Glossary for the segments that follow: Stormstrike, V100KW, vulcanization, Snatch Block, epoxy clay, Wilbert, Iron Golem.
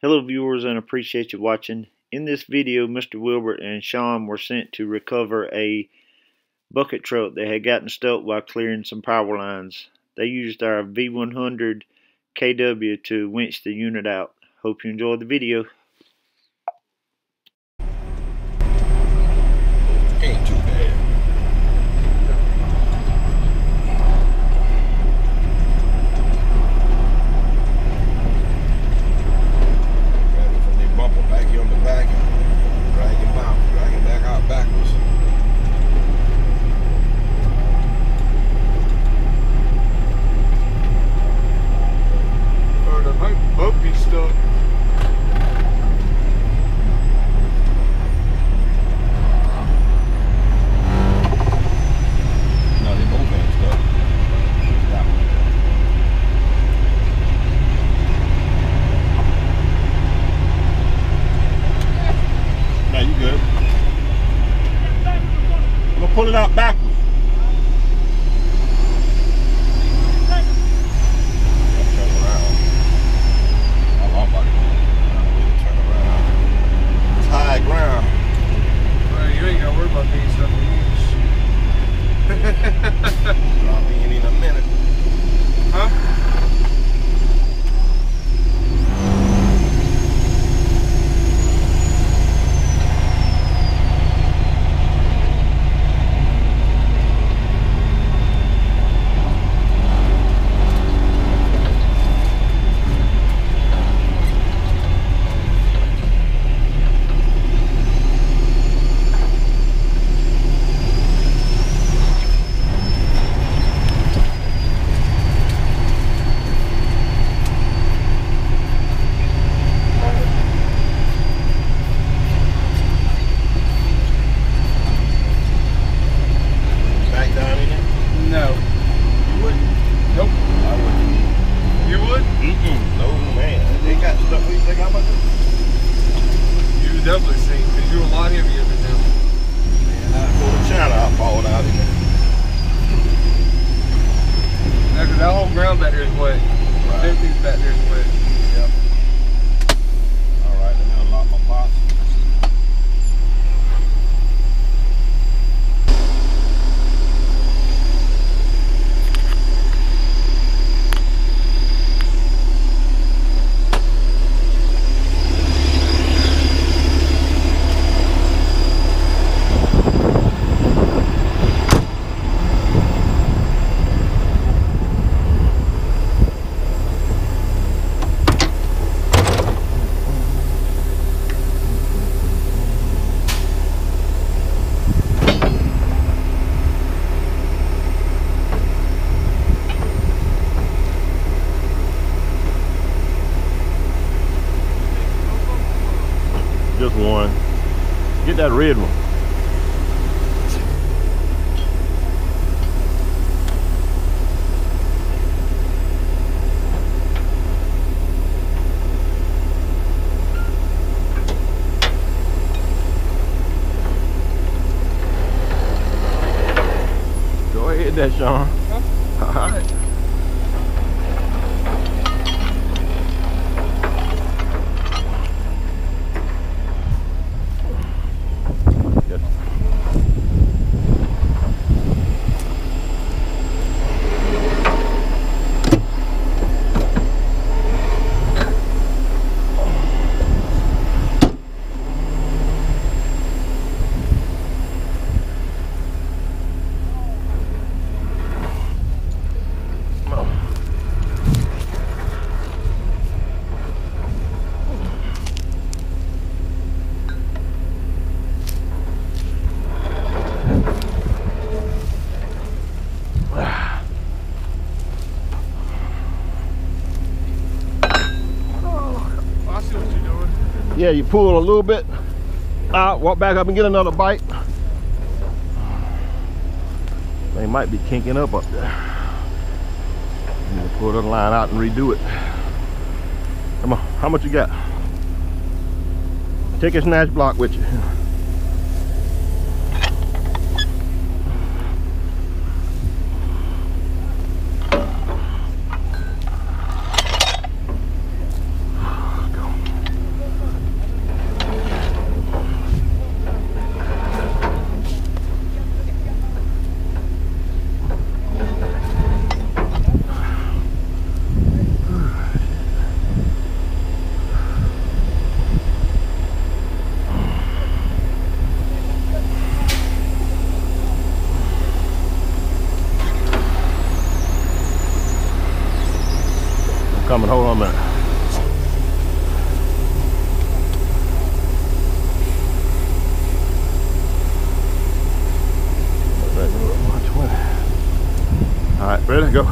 Hello viewers, and appreciate you watching. In this video, Mr. Wilbert and Sean were sent to recover a bucket truck that had gotten stuck while clearing some power lines. They used our V100KW to winch the unit out. Hope you enjoyed the video. Ain't too bad. Pull it out backwards. Just one. Get that red one. Go ahead, that Sean. Huh? All right. Yeah, you pull a little bit out, walk back up and get another bite. They might be kinking up there. I'm gonna pull the line out and redo it. Come on, how much you got? Take a snatch block with you. coming, hold on a minute. Alright, ready? Go.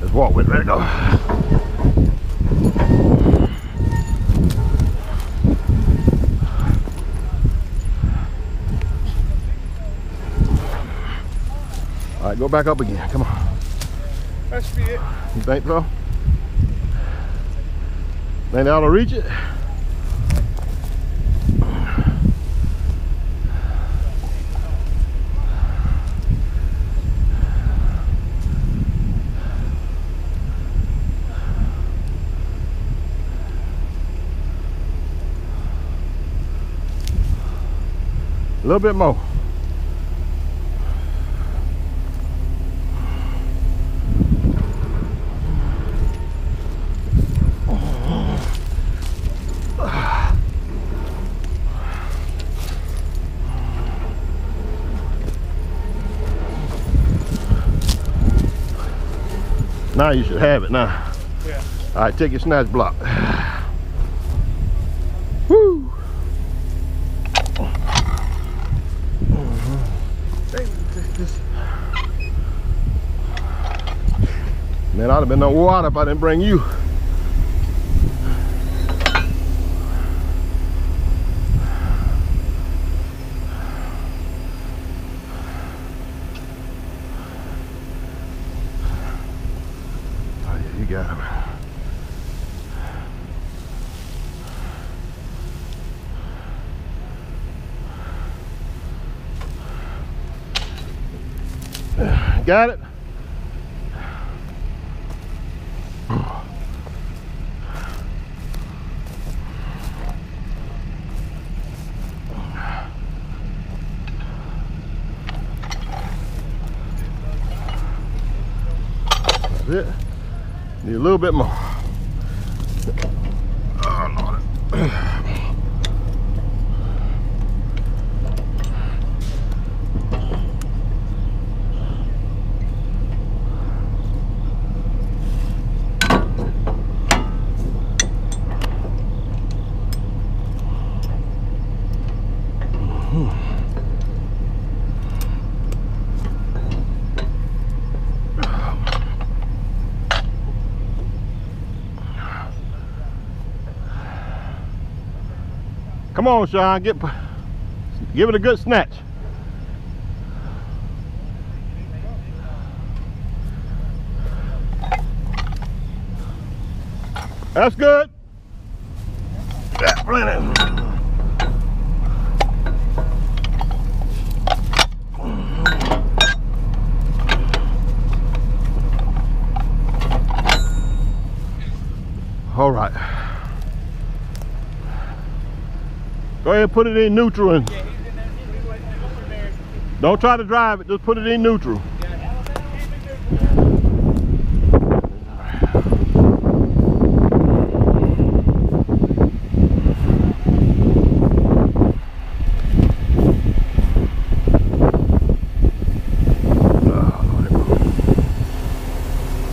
Let's walk with it. Ready? Go. Alright, go back up again. Come on. That should be it. You think so? Think that'll reach it? A little bit more. Now you should have it now. Yeah. All right, take your snatch block. Woo! Man, I'd have been no water if I didn't bring you. Oh yeah, you got him. Got it? That's it. Need a little bit more. Oh, Lord. Come on, Sean, give it a good snatch. That's good. That's plenty. All right. Go ahead and put it in neutral and don't try to drive it, just put it in neutral.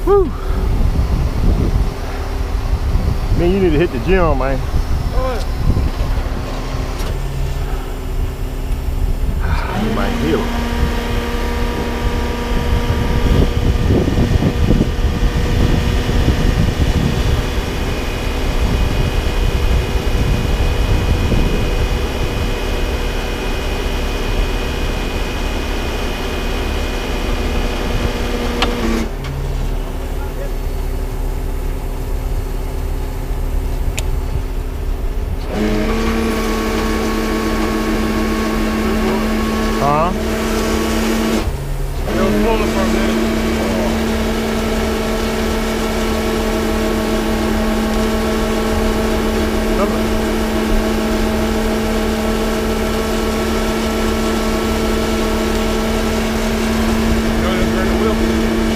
Whew. Man, you need to hit the gym, man. Oh. You might heal it.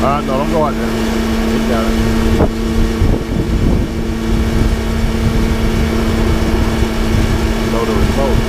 No, don't go out there. It's got it. Load the remote.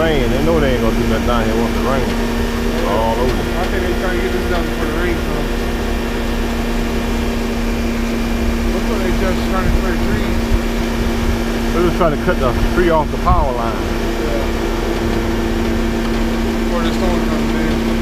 rain. They know they ain't gonna do nothing down here once it rains. All over. I think they trying to get this done before the rain comes. Look what they just trying to clear trees. They're just trying to cut the tree off the power line. Yeah. Before the storm comes in.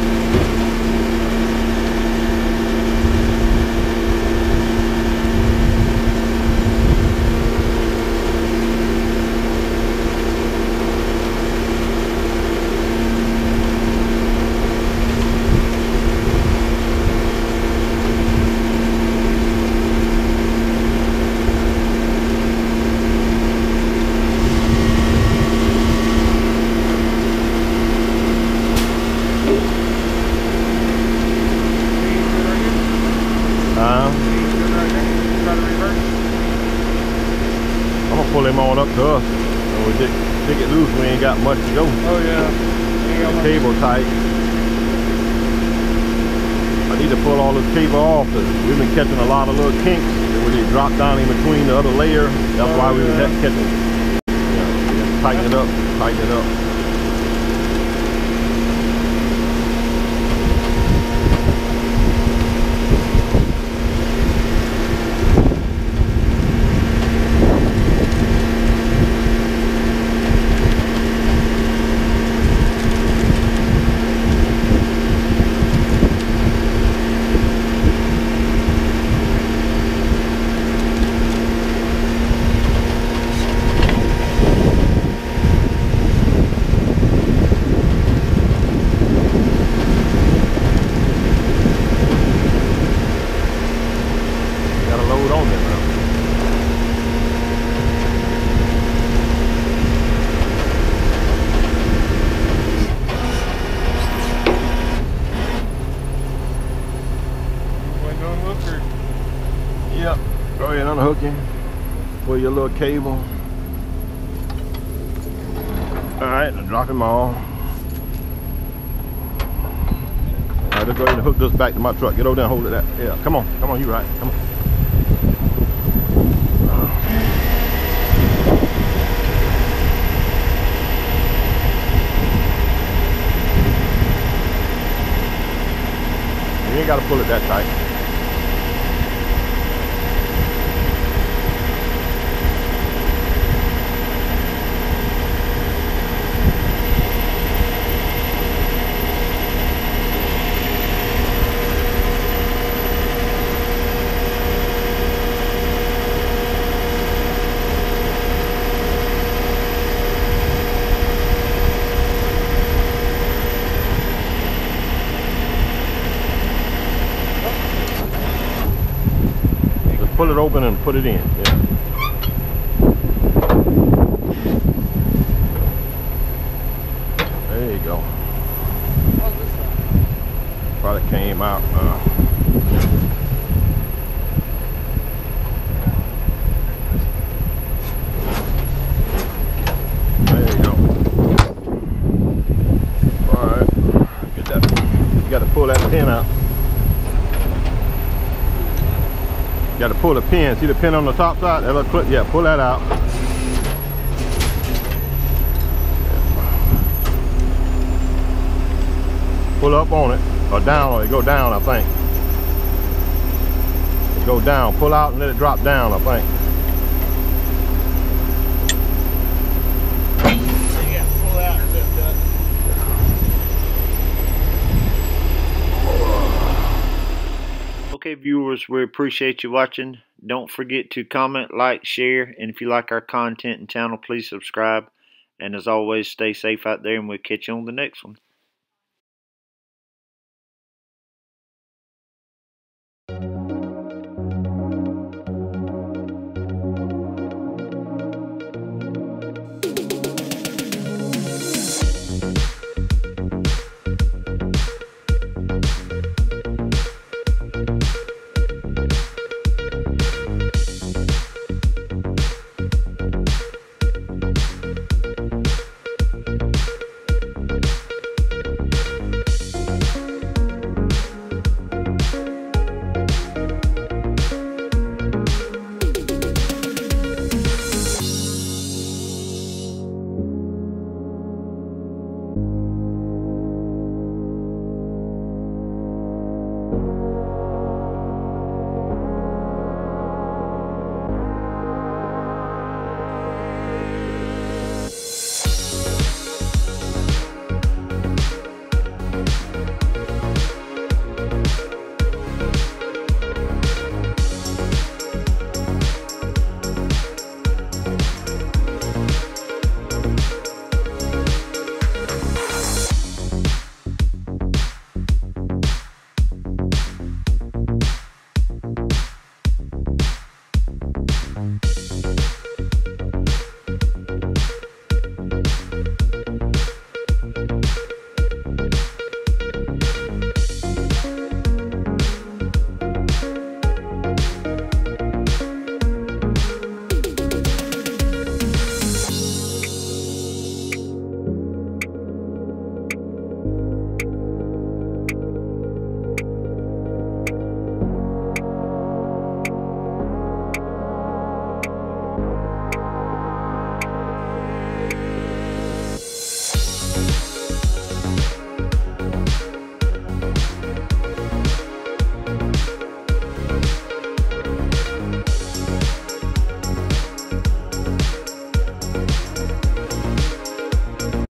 Got much to go. Oh yeah. The cable tight. I need to pull all this cable off. We've been catching a lot of little kinks where they drop down in between the other layer. That's why we were catching. Yeah. Tighten it up. Tighten it up. Your little cable. Alright, I'll drop him all. Alright, let's go ahead and hook this back to my truck. Get over there and hold it up. Yeah, come on. Come on, you right. Come on. You ain't got to pull it that tight. Pull it open and put it in. Yeah. There you go. Probably came out. There you go. All right. Get that. You got to pull that pin out. You gotta pull the pin. See the pin on the top side? That little clip? Yeah, pull that out. Pull up on it. Or down, or it go down, I think. It go down. Pull out and let it drop down, I think. Okay, viewers, we appreciate you watching. Don't forget to comment, like, share, and if you like our content and channel, please subscribe. And as always, stay safe out there, and we'll catch you on the next one.